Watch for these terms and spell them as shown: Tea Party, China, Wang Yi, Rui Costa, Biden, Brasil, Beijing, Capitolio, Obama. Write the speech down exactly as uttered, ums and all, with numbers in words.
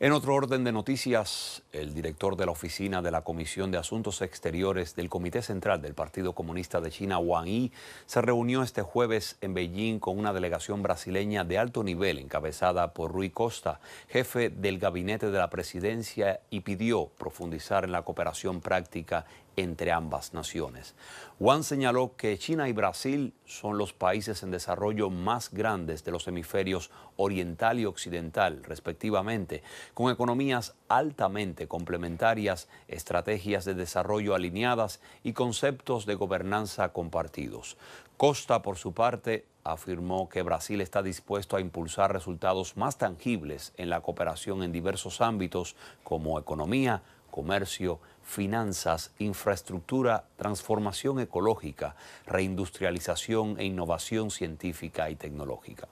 En otro orden de noticias, el director de la oficina de la Comisión de Asuntos Exteriores del Comité Central del Partido Comunista de China, Wang Yi, se reunió este jueves en Beijing con una delegación brasileña de alto nivel encabezada por Rui Costa, jefe del gabinete de la presidencia, y pidió profundizar en la cooperación práctica entre ambas naciones. Wang señaló que China y Brasil son los países en desarrollo más grandes de los hemisferios oriental y occidental, respectivamente, con economías altamente complementarias, estrategias de desarrollo alineadas y conceptos de gobernanza compartidos. Costa, por su parte, afirmó que Brasil está dispuesto a impulsar resultados más tangibles en la cooperación en diversos ámbitos como economía, comercio, finanzas, infraestructura, transformación ecológica, reindustrialización e innovación científica y tecnológica.